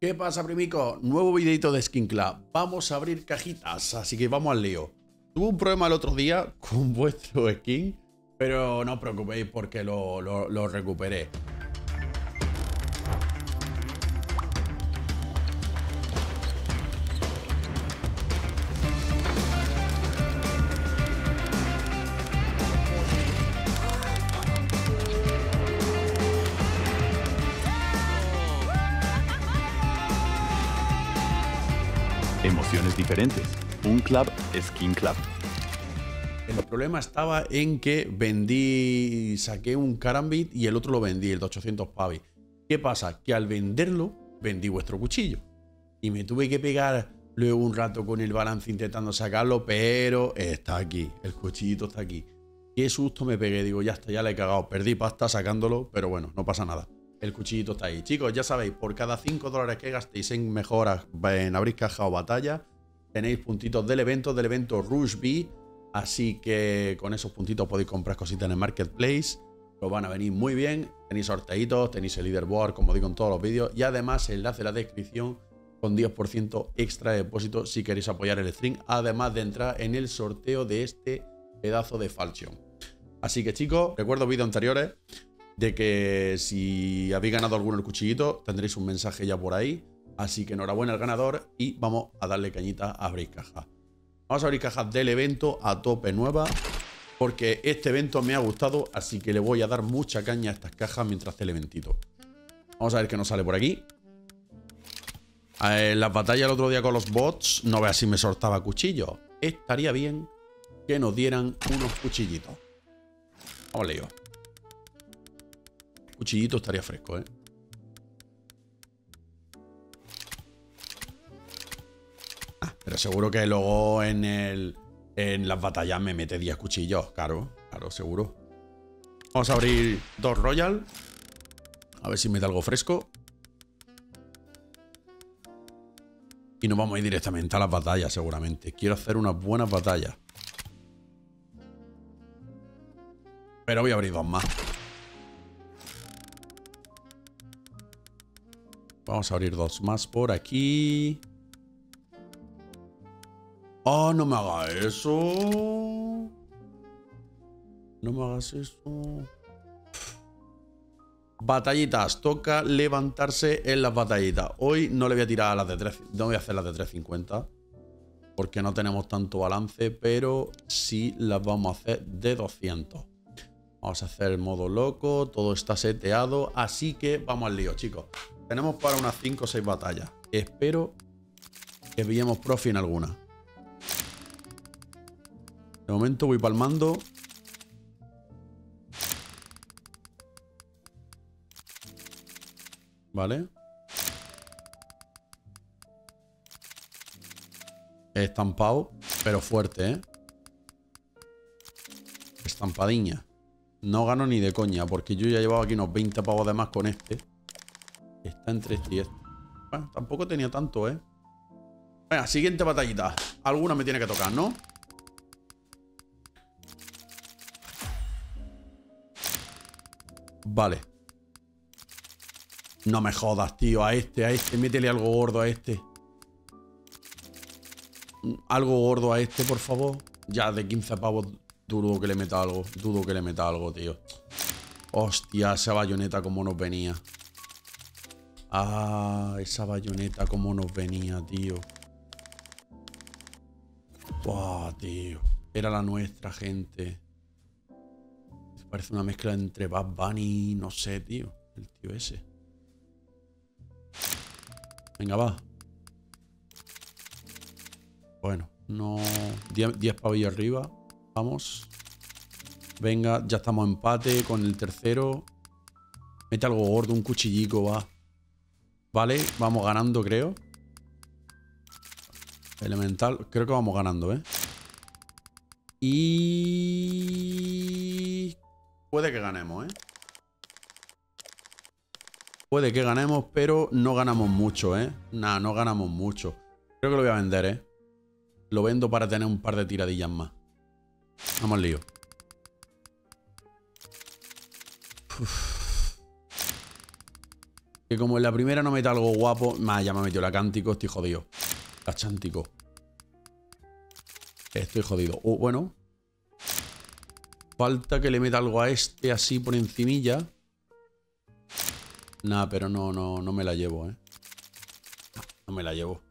¿Qué pasa, primico? Nuevo videito de Skin Club. Vamos a abrir cajitas, así que vamos al lío. Tuve un problema el otro día con vuestro skin, pero no os preocupéis porque lo recuperé. Emociones diferentes. Un club, Skin Club. El problema estaba en que vendí, saqué un Karambit y el otro lo vendí, el de 800 pavis. ¿Qué pasa? Que al venderlo, vendí vuestro cuchillo. Y me tuve que pegar luego un rato con el balance intentando sacarlo, pero está aquí, el cuchillito está aquí. Qué susto me pegué, digo, ya está, ya la he cagado. Perdí pasta sacándolo, pero bueno, no pasa nada. El cuchillito está ahí. Chicos, ya sabéis, por cada 5 dólares que gastéis en mejoras, en abrir caja o batalla, tenéis puntitos del evento Rush B. Así que con esos puntitos podéis comprar cositas en el Marketplace. Os van a venir muy bien. Tenéis sorteitos, tenéis el leaderboard, como digo en todos los vídeos. Y además, el enlace en la descripción con 10% extra de depósito si queréis apoyar el stream. Además de entrar en el sorteo de este pedazo de Falchion. Así que chicos, recuerdo vídeos anteriores de que si habéis ganado alguno el cuchillito, tendréis un mensaje ya por ahí. Así que enhorabuena al ganador y vamos a darle cañita a abrir cajas. Vamos a abrir cajas del evento a tope nueva, porque este evento me ha gustado, así que le voy a dar mucha caña a estas cajas mientras esté el eventito. Vamos a ver qué nos sale por aquí. Las batallas el otro día con los bots, no veas si me soltaba cuchillos. Estaría bien que nos dieran unos cuchillitos. Vamos, Leo. Cuchillito estaría fresco, ¿eh? Ah, pero seguro que luego en las batallas me mete 10 cuchillos. Claro, claro, seguro. Vamos a abrir 2 Royal. A ver si me da algo fresco. Y nos vamos a ir directamente a las batallas, seguramente. Quiero hacer unas buenas batallas. Pero voy a abrir 2 más. Vamos a abrir 2 más por aquí. ¡Oh, no me haga eso! No me hagas eso. Batallitas. Toca levantarse en las batallitas. Hoy no le voy a tirar a las de 3. No voy a hacer las de 350. Porque no tenemos tanto balance. Pero sí las vamos a hacer de 200. Vamos a hacer el modo loco. Todo está seteado. Así que vamos al lío, chicos. Tenemos para unas 5 o 6 batallas. Espero que pillemos profi en alguna. De momento voy palmando. Vale. Estampado, pero fuerte, ¿eh? Estampadinha. No gano ni de coña, porque yo ya llevaba aquí unos 20 pavos de más con este. Está entre este y este. Bueno, tampoco tenía tanto, ¿eh? Venga, siguiente batallita. Alguna me tiene que tocar, ¿no? Vale. No me jodas, tío. A este. Métele algo gordo a este. Algo gordo a este, por favor. Ya de 15 pavos dudo que le meta algo. Dudo que le meta algo, tío. Hostia, esa bayoneta como nos venía. Ah, esa bayoneta como nos venía, tío. Buah, tío. Era la nuestra, gente. Parece una mezcla entre Bad Bunny y no sé, tío. El tío ese. Venga, va. Bueno, no... 10 pavillos arriba. Vamos. Venga, ya estamos a empate con el tercero. Mete algo gordo, un cuchillico, va. Vale, vamos ganando, creo. Elemental, creo que vamos ganando, ¿eh? Y... puede que ganemos, ¿eh? Puede que ganemos, pero no ganamos mucho, ¿eh? Nah, no ganamos mucho. Creo que lo voy a vender, ¿eh? Lo vendo para tener un par de tiradillas más. Vamos al lío. Uf. Que como en la primera no meta algo guapo. Más, ya me ha metido la cántico, estoy jodido. La chántico. Estoy jodido. Oh, bueno. Falta que le meta algo a este así por encimilla. Nah, pero no me la llevo, No me la llevo.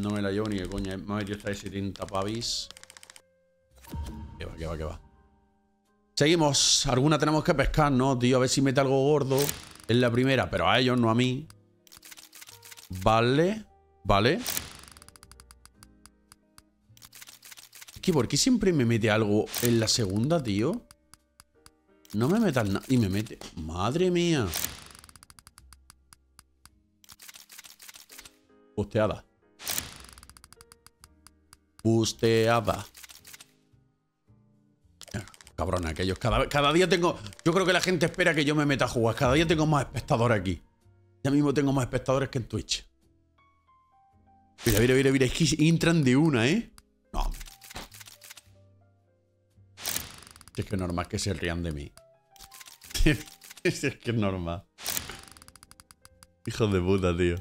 No me la llevo ni de coña. Me ha metido esta de 70 pavis. Que va, que va, que va. Seguimos. Alguna tenemos que pescar, ¿no, tío? A ver si mete algo gordo. Es la primera, pero a ellos, no a mí. Vale. Vale. Es que ¿por qué siempre me mete algo en la segunda, tío? No me metas nada. Y me mete... ¡Madre mía! Busteada. Busteada. Cabrón, aquellos. Cada día tengo... Yo creo que la gente espera que yo me meta a jugar. Cada día tengo más espectadores aquí. Ya mismo tengo más espectadores que en Twitch. Mira, mira, mira, mira. Es que entran de una, No, hombre. Es que es normal que se rían de mí. Es que es normal. Hijo de puta, tío.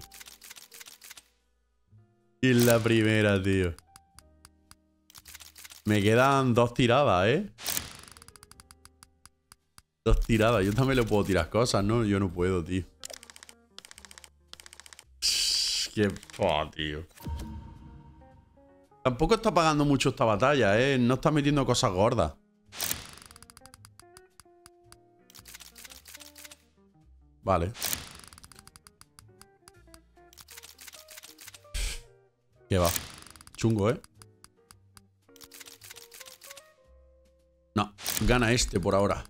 Y la primera, tío. Me quedan dos tiradas, Dos tiradas. Yo también le puedo tirar cosas, ¿no? Yo no puedo, tío. Qué po, tío. Tampoco está pagando mucho esta batalla, No está metiendo cosas gordas. Vale. Qué va. Chungo, No, gana este por ahora.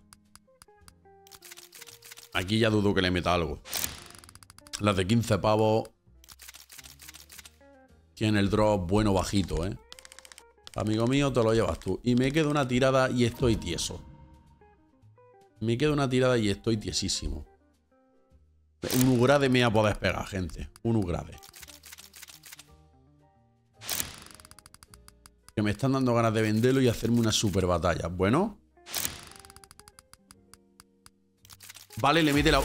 Aquí ya dudo que le meta algo. Las de 15 pavos. Tiene el drop bueno bajito, Amigo mío, te lo llevas tú. Y me queda una tirada y estoy tieso. Me queda una tirada y estoy tiesísimo. Un ugrade me voy a poder pegar, gente. Un ugrade. Que me están dando ganas de venderlo y hacerme una super batalla. Bueno. Vale, le mete la...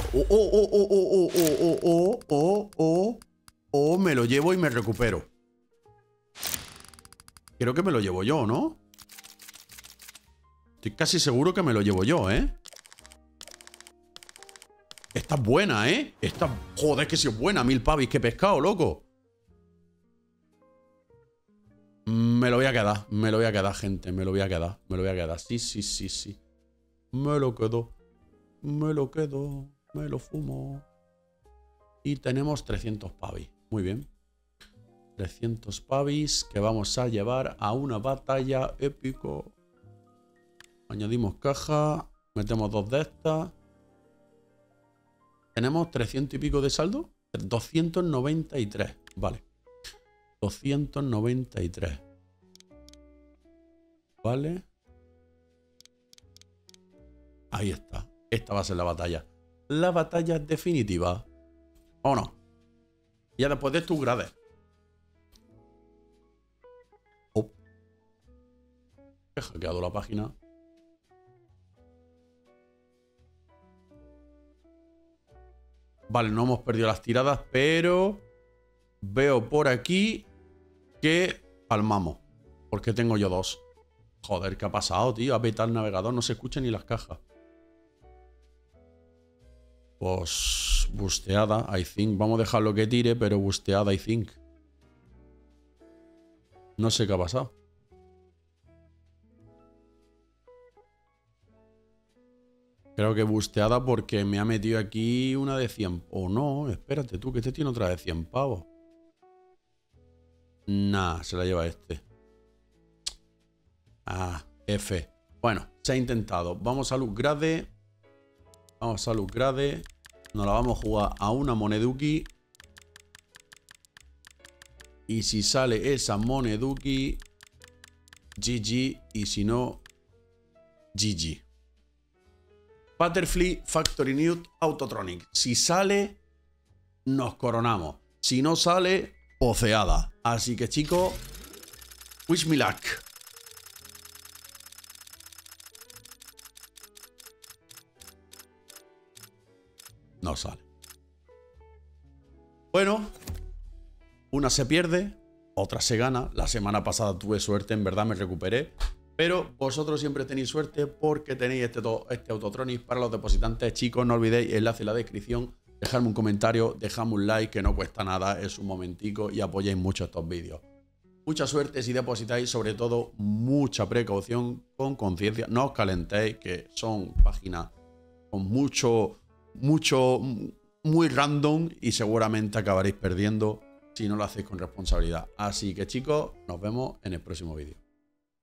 Me lo llevo y me recupero. Creo que me lo llevo yo, ¿no? Estoy casi seguro que me lo llevo yo, Esta es buena, Esta... Joder, que si es buena. 1000 pavis, que pescado, loco. Me lo voy a quedar. Me lo voy a quedar, gente. Me lo voy a quedar. Me lo voy a quedar. Sí, sí, sí, sí. Me lo quedo. Me lo quedo, me lo fumo. Y tenemos 300 pavis. Muy bien. 300 pavis que vamos a llevar a una batalla épico. Añadimos caja. Metemos dos de estas. Tenemos 300 y pico de saldo. 293. Vale. 293. Vale. Ahí está. Esta va a ser la batalla. La batalla definitiva. ¿O no? Ya después de tus grades. Oh. He hackeado la página. Vale, no hemos perdido las tiradas, pero... Veo por aquí que palmamos. Porque tengo yo dos. Joder, ¿qué ha pasado, tío? Ha petado el navegador. No se escuchan ni las cajas. Pues busteada, I think. Vamos a dejarlo que tire, pero busteada, I think. No sé qué ha pasado. Creo que busteada porque me ha metido aquí una de 100. O no, espérate tú, que este tiene otra de 100 pavos. Nah, se la lleva este. Ah, F. Bueno, se ha intentado. Vamos a upgrade. Vamos a upgrade. Nos la vamos a jugar a una moneduki. Y si sale esa moneduki, GG. Y si no, GG. Butterfly Factory New Autotronic. Si sale, nos coronamos. Si no sale, poceada. Así que, chicos, wish me luck. No sale. Bueno, una se pierde, otra se gana. La semana pasada tuve suerte, en verdad me recuperé. Pero vosotros siempre tenéis suerte porque tenéis este Autotronic para los depositantes. Chicos, no olvidéis, enlace en la descripción. Dejadme un comentario, dejadme un like, que no cuesta nada, es un momentico, y apoyéis mucho estos vídeos. Mucha suerte si depositáis, sobre todo mucha precaución, con conciencia. No os calentéis, que son páginas con muy random y seguramente acabaréis perdiendo si no lo hacéis con responsabilidad. Así que chicos, nos vemos en el próximo vídeo.